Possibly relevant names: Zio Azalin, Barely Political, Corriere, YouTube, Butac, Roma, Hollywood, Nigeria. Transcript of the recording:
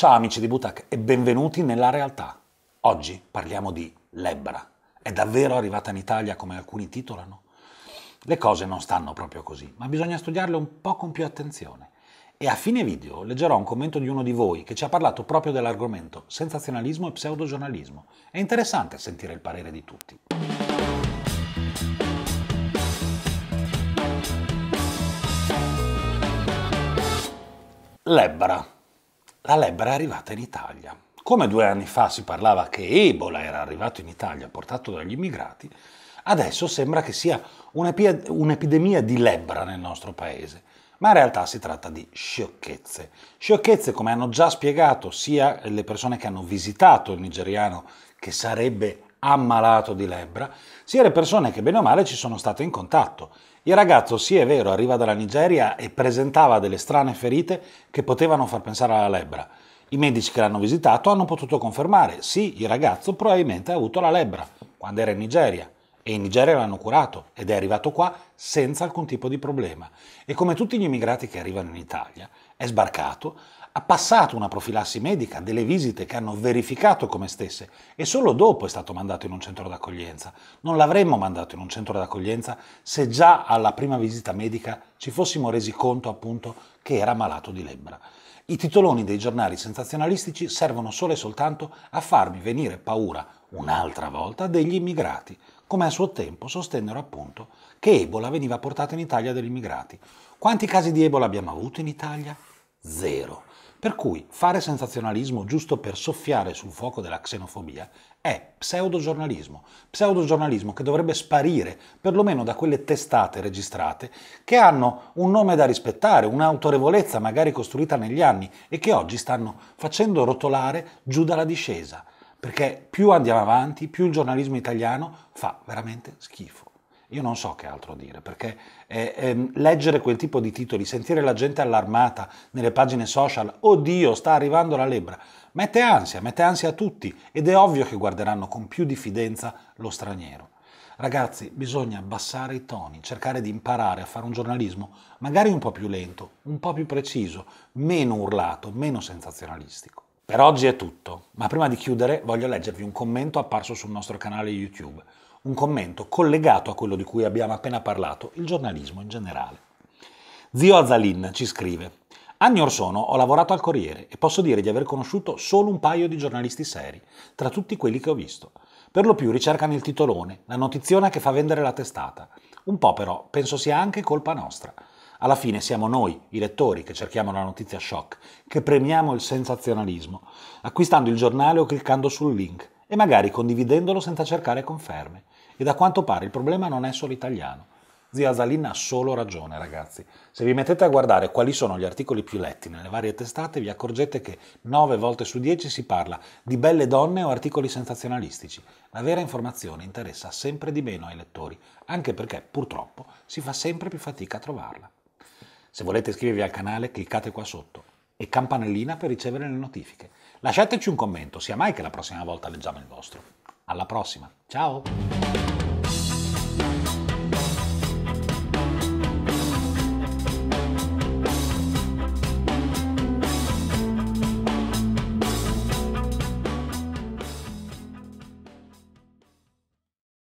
Ciao amici di Butac e benvenuti nella realtà. Oggi parliamo di lebbra. È davvero arrivata in Italia come alcuni titolano? Le cose non stanno proprio così, ma bisogna studiarle un po' con più attenzione. E a fine video leggerò un commento di uno di voi che ci ha parlato proprio dell'argomento sensazionalismo e pseudogiornalismo. È interessante sentire il parere di tutti. Lebbra. La lebbra è arrivata in Italia. Come 2 anni fa si parlava che Ebola era arrivato in Italia portato dagli immigrati, adesso sembra che sia un'epidemia di lebbra nel nostro paese. Ma in realtà si tratta di sciocchezze. Sciocchezze come hanno già spiegato sia le persone che hanno visitato il nigeriano che sarebbe ammalato di lebbra, sia le persone che bene o male ci sono state in contatto. Il ragazzo, sì è vero, arriva dalla Nigeria e presentava delle strane ferite che potevano far pensare alla lebbra. I medici che l'hanno visitato hanno potuto confermare, sì, il ragazzo probabilmente ha avuto la lebbra quando era in Nigeria e in Nigeria l'hanno curato ed è arrivato qua senza alcun tipo di problema. E come tutti gli immigrati che arrivano in Italia, è sbarcato, ha passato una profilassi medica, delle visite che hanno verificato come stesse e solo dopo è stato mandato in un centro d'accoglienza. Non l'avremmo mandato in un centro d'accoglienza se già alla prima visita medica ci fossimo resi conto appunto che era malato di lebbra. I titoloni dei giornali sensazionalistici servono solo e soltanto a farmi venire paura un'altra volta degli immigrati, come a suo tempo sostennero appunto che Ebola veniva portata in Italia dagli immigrati. Quanti casi di Ebola abbiamo avuto in Italia? 0. Per cui fare sensazionalismo giusto per soffiare sul fuoco della xenofobia è pseudogiornalismo. Pseudogiornalismo che dovrebbe sparire perlomeno da quelle testate registrate che hanno un nome da rispettare, un'autorevolezza magari costruita negli anni e che oggi stanno facendo rotolare giù dalla discesa. Perché più andiamo avanti, più il giornalismo italiano fa veramente schifo. Io non so che altro dire, perché leggere quel tipo di titoli, sentire la gente allarmata nelle pagine social, oddio, sta arrivando la lebbra, mette ansia a tutti ed è ovvio che guarderanno con più diffidenza lo straniero. Ragazzi, bisogna abbassare i toni, cercare di imparare a fare un giornalismo magari un po' più lento, un po' più preciso, meno urlato, meno sensazionalistico. Per oggi è tutto, ma prima di chiudere voglio leggervi un commento apparso sul nostro canale YouTube. Un commento collegato a quello di cui abbiamo appena parlato, il giornalismo in generale. Zio Azalin ci scrive: anni or sono ho lavorato al Corriere e posso dire di aver conosciuto solo un paio di giornalisti seri, tra tutti quelli che ho visto. Per lo più ricercano il titolone, la notiziona che fa vendere la testata. Un po' però penso sia anche colpa nostra. Alla fine siamo noi, i lettori, che cerchiamo la notizia shock, che premiamo il sensazionalismo, acquistando il giornale o cliccando sul link, e magari condividendolo senza cercare conferme. E da quanto pare il problema non è solo italiano. Zio Azalin ha solo ragione, ragazzi. Se vi mettete a guardare quali sono gli articoli più letti nelle varie testate, vi accorgete che 9 volte su 10 si parla di belle donne o articoli sensazionalistici. La vera informazione interessa sempre di meno ai lettori, anche perché, purtroppo, si fa sempre più fatica a trovarla. Se volete iscrivervi al canale, cliccate qua sotto e campanellina per ricevere le notifiche. Lasciateci un commento, sia mai che la prossima volta leggiamo il vostro. Alla prossima, ciao!